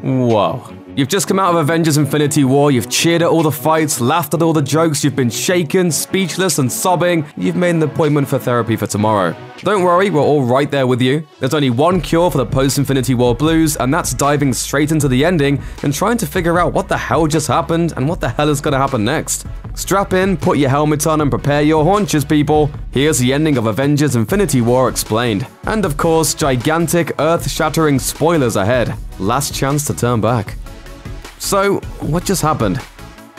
Whoa. You've just come out of Avengers Infinity War, you've cheered at all the fights, laughed at all the jokes, you've been shaken, speechless and sobbing. You've made an appointment for therapy for tomorrow. Don't worry, we're all right there with you. There's only one cure for the post-Infinity War blues, and that's diving straight into the ending and trying to figure out what the hell just happened and what the hell is gonna happen next. Strap in, put your helmet on and prepare your haunches, people. Here's the ending of Avengers Infinity War explained. And of course, gigantic, earth-shattering spoilers ahead. Last chance to turn back. So, what just happened?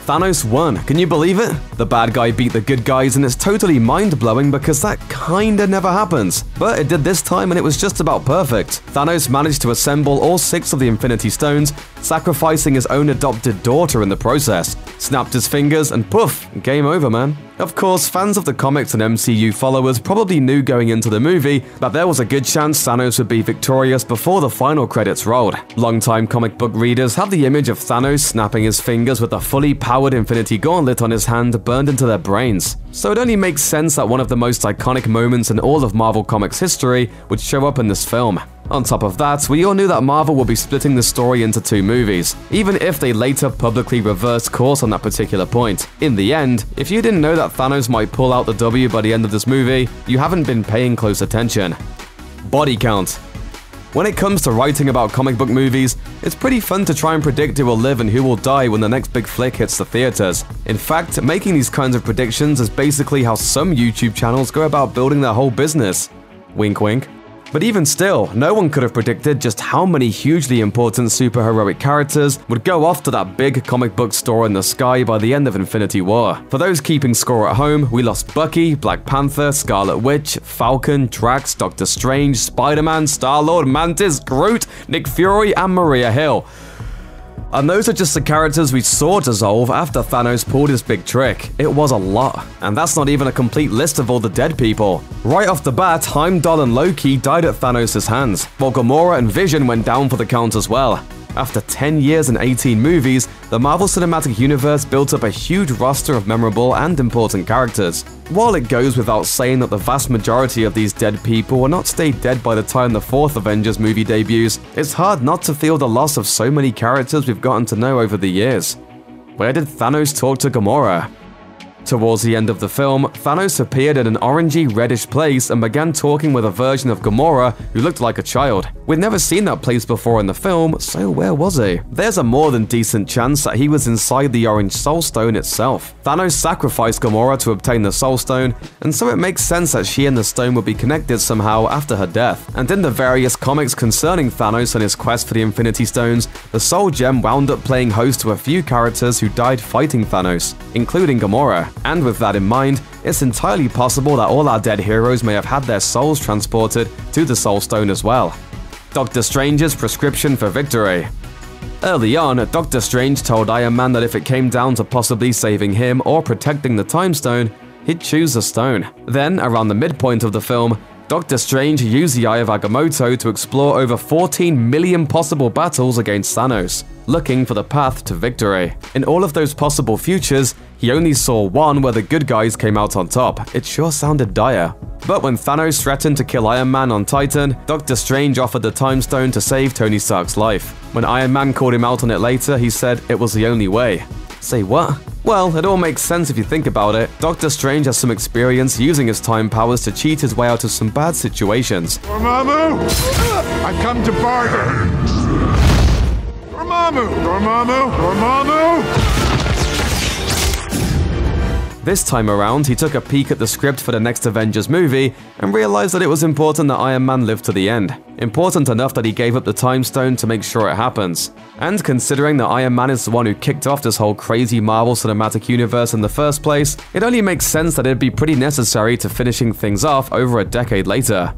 Thanos won, can you believe it? The bad guy beat the good guys and it's totally mind-blowing because that kinda never happens. But it did this time and it was just about perfect. Thanos managed to assemble all 6 of the Infinity Stones, sacrificing his own adopted daughter in the process. Snapped his fingers and poof, game over, man. Of course, fans of the comics and MCU followers probably knew going into the movie that there was a good chance Thanos would be victorious before the final credits rolled. Longtime comic book readers had the image of Thanos snapping his fingers with a fully powered Infinity Gauntlet on his hand burned into their brains. So it only makes sense that one of the most iconic moments in all of Marvel Comics history would show up in this film. On top of that, we all knew that Marvel would be splitting the story into 2 movies, even if they later publicly reversed course on that particular point. In the end, if you didn't know that Thanos might pull out the W by the end of this movie, you haven't been paying close attention. Body count. When it comes to writing about comic book movies, it's pretty fun to try and predict who will live and who will die when the next big flick hits the theaters. In fact, making these kinds of predictions is basically how some YouTube channels go about building their whole business. Wink wink. But even still, no one could have predicted just how many hugely important superheroic characters would go off to that big comic book store in the sky by the end of Infinity War. For those keeping score at home, we lost Bucky, Black Panther, Scarlet Witch, Falcon, Drax, Doctor Strange, Spider-Man, Star-Lord, Mantis, Groot, Nick Fury, and Maria Hill. And those are just the characters we saw dissolve after Thanos pulled his big trick. It was a lot. And that's not even a complete list of all the dead people. Right off the bat, Heimdall and Loki died at Thanos' hands, while Gamora and Vision went down for the count as well. After 10 years and 18 movies, the Marvel Cinematic Universe built up a huge roster of memorable and important characters. While it goes without saying that the vast majority of these dead people will not stay dead by the time the 4th Avengers movie debuts, it's hard not to feel the loss of so many characters we've gotten to know over the years. Where did Thanos talk to Gamora? Towards the end of the film, Thanos appeared in an orangey-reddish place and began talking with a version of Gamora who looked like a child. We'd never seen that place before in the film, so where was he? There's a more than decent chance that he was inside the orange Soul Stone itself. Thanos sacrificed Gamora to obtain the Soul Stone, and so it makes sense that she and the stone would be connected somehow after her death. And in the various comics concerning Thanos and his quest for the Infinity Stones, the Soul Gem wound up playing host to a few characters who died fighting Thanos, including Gamora. And with that in mind, it's entirely possible that all our dead heroes may have had their souls transported to the Soul Stone as well. Doctor Strange's prescription for victory. Early on, Doctor Strange told Iron Man that if it came down to possibly saving him or protecting the Time Stone, he'd choose the stone. Then, around the midpoint of the film, Doctor Strange used the Eye of Agamotto to explore over 14 million possible battles against Thanos, looking for the path to victory. In all of those possible futures, he only saw one where the good guys came out on top. It sure sounded dire. But when Thanos threatened to kill Iron Man on Titan, Doctor Strange offered the Time Stone to save Tony Stark's life. When Iron Man called him out on it later, he said it was the only way. Say what? Well, it all makes sense if you think about it. Doctor Strange has some experience using his time powers to cheat his way out of some bad situations. Dormammu! I've come to bargain! Dormammu! Dormammu! Dormammu! This time around, he took a peek at the script for the next Avengers movie and realized that it was important that Iron Man lived to the end. Important enough that he gave up the Time Stone to make sure it happens. And considering that Iron Man is the one who kicked off this whole crazy Marvel Cinematic Universe in the first place, it only makes sense that it'd be pretty necessary to finishing things off over a decade later.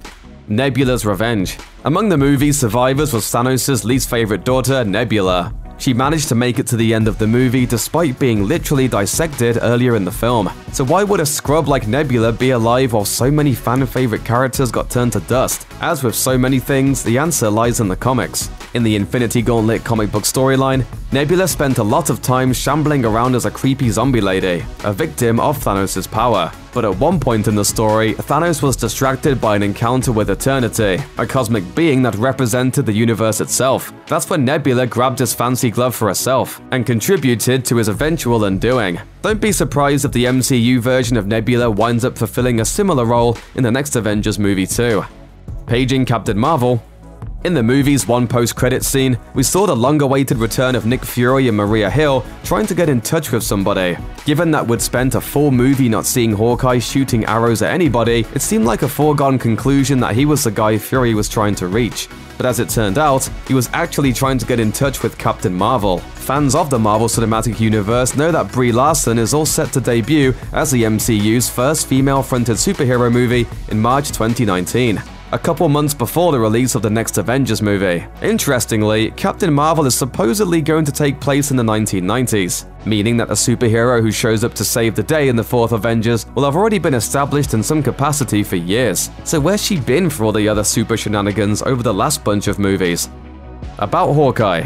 Nebula's revenge. Among the movie's survivors was Thanos' least favorite daughter, Nebula. She managed to make it to the end of the movie despite being literally dissected earlier in the film. So why would a scrub like Nebula be alive while so many fan-favorite characters got turned to dust? As with so many things, the answer lies in the comics. In the Infinity Gauntlet comic book storyline, Nebula spent a lot of time shambling around as a creepy zombie lady, a victim of Thanos' power. But at one point in the story, Thanos was distracted by an encounter with Eternity, a cosmic being that represented the universe itself. That's when Nebula grabbed his fancy glove for herself, and contributed to his eventual undoing. Don't be surprised if the MCU version of Nebula winds up fulfilling a similar role in the next Avengers movie too. Paging Captain Marvel. In the movie's one post-credits scene, we saw the long-awaited return of Nick Fury and Maria Hill trying to get in touch with somebody. Given that we'd spent a full movie not seeing Hawkeye shooting arrows at anybody, it seemed like a foregone conclusion that he was the guy Fury was trying to reach. But as it turned out, he was actually trying to get in touch with Captain Marvel. Fans of the Marvel Cinematic Universe know that Brie Larson is all set to debut as the MCU's first female-fronted superhero movie in March 2019. A couple months before the release of the next Avengers movie. Interestingly, Captain Marvel is supposedly going to take place in the 1990s, meaning that the superhero who shows up to save the day in the fourth Avengers will have already been established in some capacity for years. So where's she been for all the other super shenanigans over the last bunch of movies? About Hawkeye.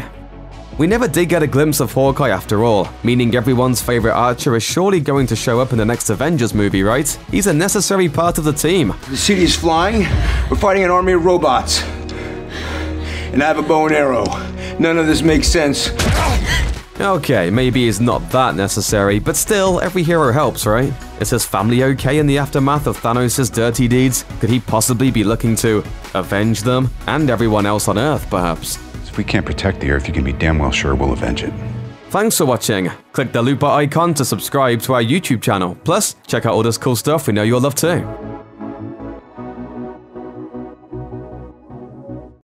We never did get a glimpse of Hawkeye after all, meaning everyone's favorite archer is surely going to show up in the next Avengers movie, right? He's a necessary part of the team. The city is flying, we're fighting an army of robots, and I have a bow and arrow. None of this makes sense. Okay, maybe it's not that necessary, but still, every hero helps, right? Is his family okay in the aftermath of Thanos' dirty deeds? Could he possibly be looking to avenge them and everyone else on Earth, perhaps? If we can't protect the Earth, you can be damn well sure we'll avenge it. Thanks for watching. Click the looper icon to subscribe to our YouTube channel. Plus, check out all this cool stuff we know you'll love too.